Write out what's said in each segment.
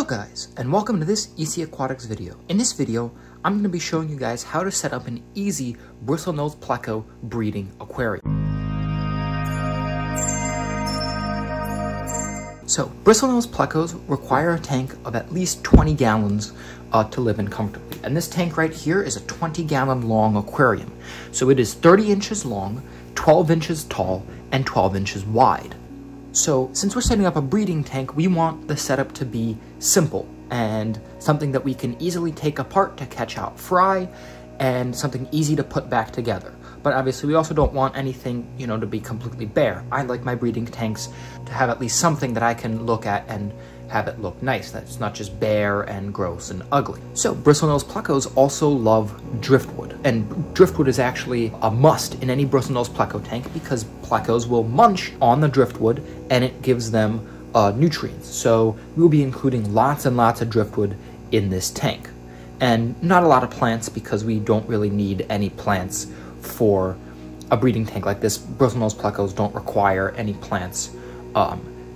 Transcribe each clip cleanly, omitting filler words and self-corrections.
Hello guys, and welcome to this EC Aquatics video. In this video, I'm going to be showing you guys how to set up an easy bristlenose pleco breeding aquarium. So, bristlenose plecos require a tank of at least 20 gallons to live in comfortably. And this tank right here is a 20-gallon long aquarium. So it is 30 inches long, 12 inches tall, and 12 inches wide. So since we're setting up a breeding tank, we want the setup to be simple and something that we can easily take apart to catch out fry and something easy to put back together. But obviously we also don't want anything, you know, to be completely bare. I like my breeding tanks to have at least something that I can look at and have it look nice, that's not just bare and gross and ugly. So bristlenose plecos also love driftwood, and driftwood is actually a must in any bristlenose pleco tank because plecos will munch on the driftwood and it gives them nutrients. So we'll be including lots and lots of driftwood in this tank, and not a lot of plants because we don't really need any plants for a breeding tank like this. Bristlenose plecos don't require any plants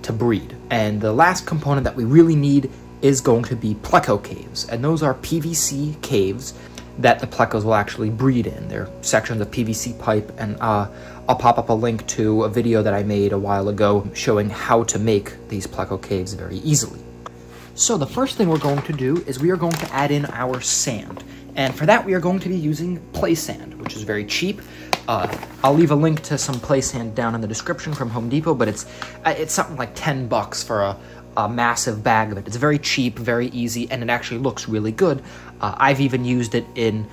to breed. And the last component that we really need is going to be pleco caves, and those are PVC caves that the plecos will actually breed in. They're sections of PVC pipe, and I'll pop up a link to a video that I made a while ago showing how to make these pleco caves very easily. So the first thing we're going to do is we are going to add in our sand, and for that we are going to be using play sand, which is very cheap. I'll leave a link to some play sand down in the description from Home Depot, but it's something like $10 for a massive bag of it. It's very cheap, very easy, and it actually looks really good. I've even used it in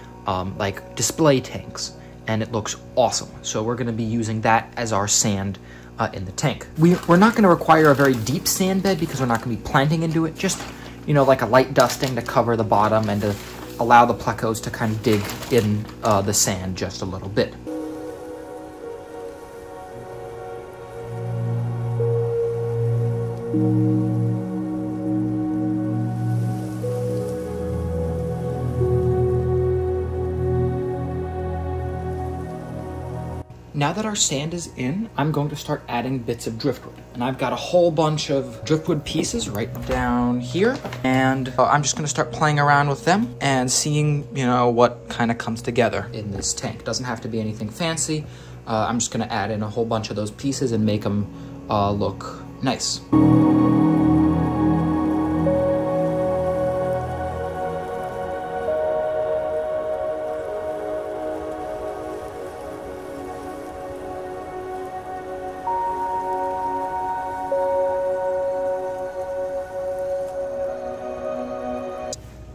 like display tanks, and it looks awesome. So we're going to be using that as our sand in the tank. We're not going to require a very deep sand bed because we're not going to be planting into it. Just, you know, like a light dusting to cover the bottom and to allow the plecos to kind of dig in the sand just a little bit. Now that our sand is in, I'm going to start adding bits of driftwood. And I've got a whole bunch of driftwood pieces right down here. And I'm just gonna start playing around with them and seeing, you know, what kind of comes together in this tank. Doesn't have to be anything fancy. I'm just gonna add in a whole bunch of those pieces and make them look nice.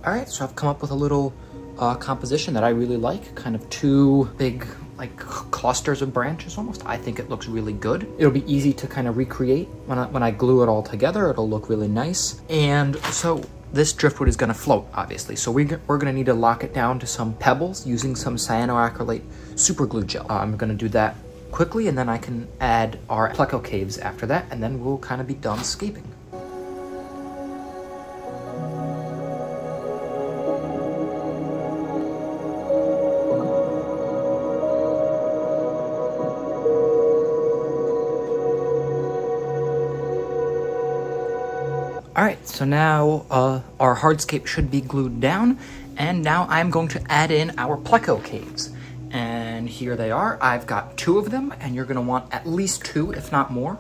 Alright, so I've come up with a little composition that I really like, kind of two big like clusters of branches almost. I think it looks really good. It'll be easy to kind of recreate. When I glue it all together, it'll look really nice. And so this driftwood is going to float, obviously. So we're going to need to lock it down to some pebbles using some cyanoacrylate super glue gel. I'm going to do that quickly, and then I can add our pleco caves after that, and then we'll kind of be dumbscaping. Alright, so now our hardscape should be glued down, and now I'm going to add in our pleco caves. And here they are. I've got two of them, and you're going to want at least two, if not more.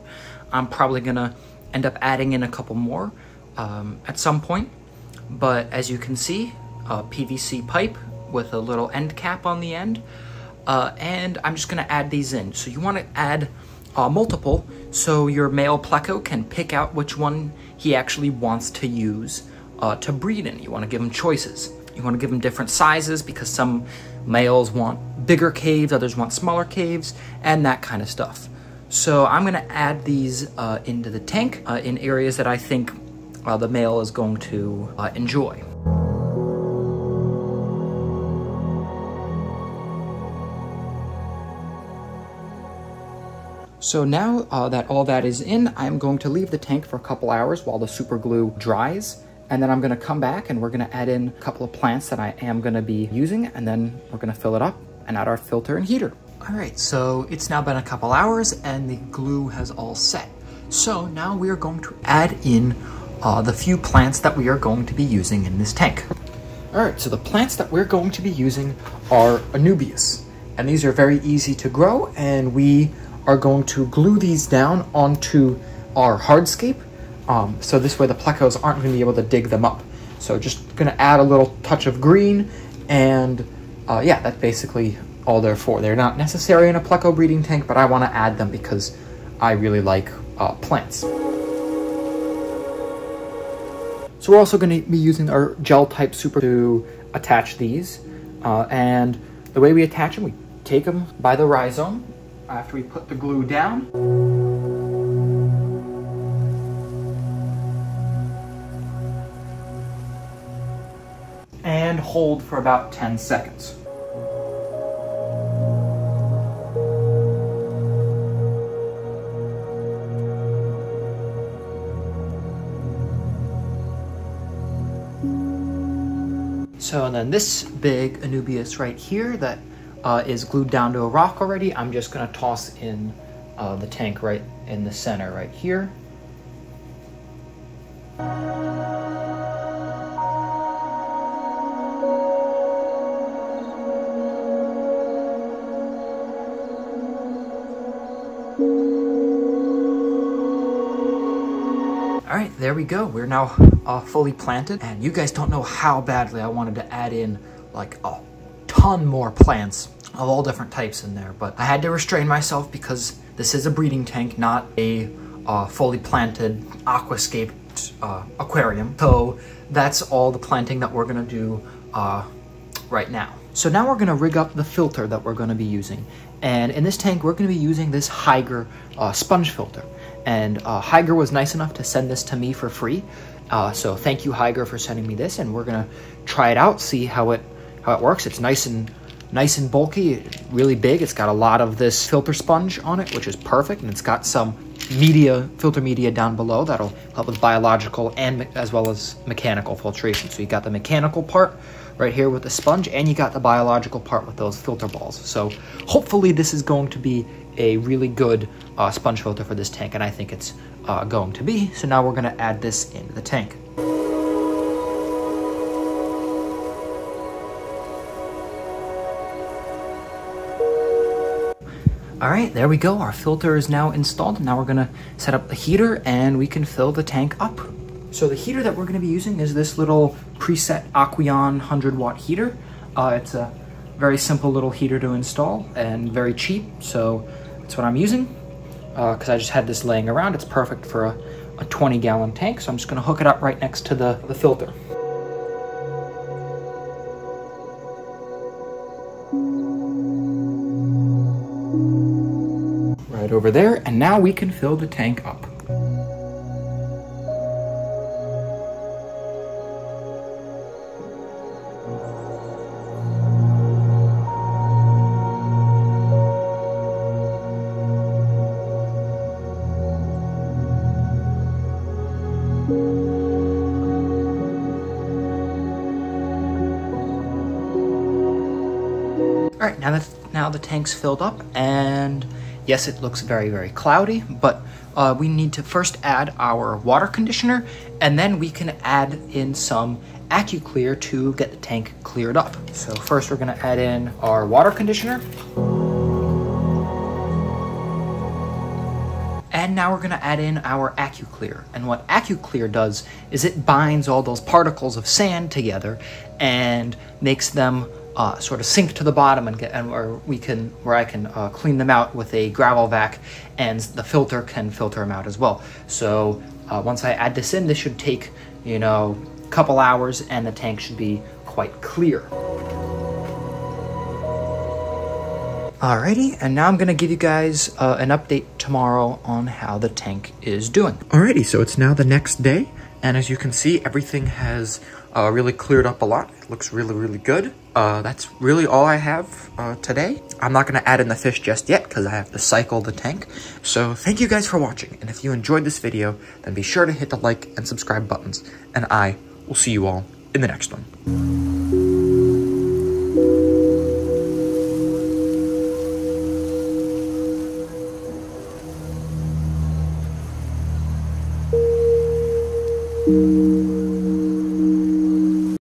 I'm probably going to end up adding in a couple more at some point. But as you can see, a PVC pipe with a little end cap on the end. And I'm just going to add these in. So you want to add multiple, so your male pleco can pick out which one he actually wants to use to breed in. You want to give him choices. You want to give him different sizes because some males want bigger caves, others want smaller caves, and that kind of stuff. So I'm going to add these into the tank in areas that I think the male is going to enjoy. So now that all that is in, I'm going to leave the tank for a couple hours while the super glue dries, and then I'm going to come back and we're going to add in a couple of plants that I am going to be using, and then we're going to fill it up and add our filter and heater. All right, so it's now been a couple hours and the glue has all set. So now we are going to add in the few plants that we are going to be using in this tank. Alright, so the plants that we're going to be using are Anubias, and these are very easy to grow, and we are going to glue these down onto our hardscape, so this way the plecos aren't going to be able to dig them up. So just going to add a little touch of green, and yeah, that's basically all they're for. They're not necessary in a pleco breeding tank, but I want to add them because I really like plants. So we're also going to be using our gel type super to attach these. And the way we attach them, we take them by the rhizome after we put the glue down. And hold for about 10 seconds. So and then this big Anubias right here that is glued down to a rock already, I'm just going to toss in the tank right in the center right here. All right, there we go. We're now fully planted, and you guys don't know how badly I wanted to add in like a ton more plants of all different types in there, but I had to restrain myself because this is a breeding tank, not a fully planted aquascaped aquarium. So that's all the planting that we're gonna do right now. So now we're gonna rig up the filter that we're gonna be using, and in this tank we're gonna be using this Higer sponge filter. And Higer was nice enough to send this to me for free. So thank you, Higer, for sending me this, and we're gonna try it out, see how it works. It's nice and bulky, really big. It's got a lot of this filter sponge on it, which is perfect, and it's got some media, filter media down below that'll help with biological and as well as mechanical filtration. So you got the mechanical part right here with the sponge, and you got the biological part with those filter balls. So hopefully this is going to be a really good sponge filter for this tank, and I think it's going to be. So now we're going to add this into the tank. All right, there we go. Our filter is now installed. Now we're going to set up the heater and we can fill the tank up. So the heater that we're going to be using is this little preset Aqueon 100-watt heater. It's a very simple little heater to install and very cheap, so that's what I'm using because I just had this laying around. It's perfect for a 20-gallon tank, so I'm just going to hook it up right next to the filter. Right over there, and now we can fill the tank up. All right, now the tank's filled up, and yes, it looks very, very cloudy, but we need to first add our water conditioner, and then we can add in some AccuClear to get the tank cleared up. So first we're gonna add in our water conditioner. And now we're gonna add in our AccuClear. And what AccuClear does is it binds all those particles of sand together and makes them sort of sink to the bottom and where I can clean them out with a gravel vac, and the filter can filter them out as well. So once I add this in, this should take, you know, a couple hours, and the tank should be quite clear. Alrighty, and now I'm gonna give you guys an update tomorrow on how the tank is doing. Alrighty, so it's now the next day, and as you can see, everything has really cleared up a lot. It looks really, really good. That's really all I have today. I'm not gonna add in the fish just yet because I have to cycle the tank. So thank you guys for watching. And if you enjoyed this video, then be sure to hit the like and subscribe buttons. And I will see you all in the next one.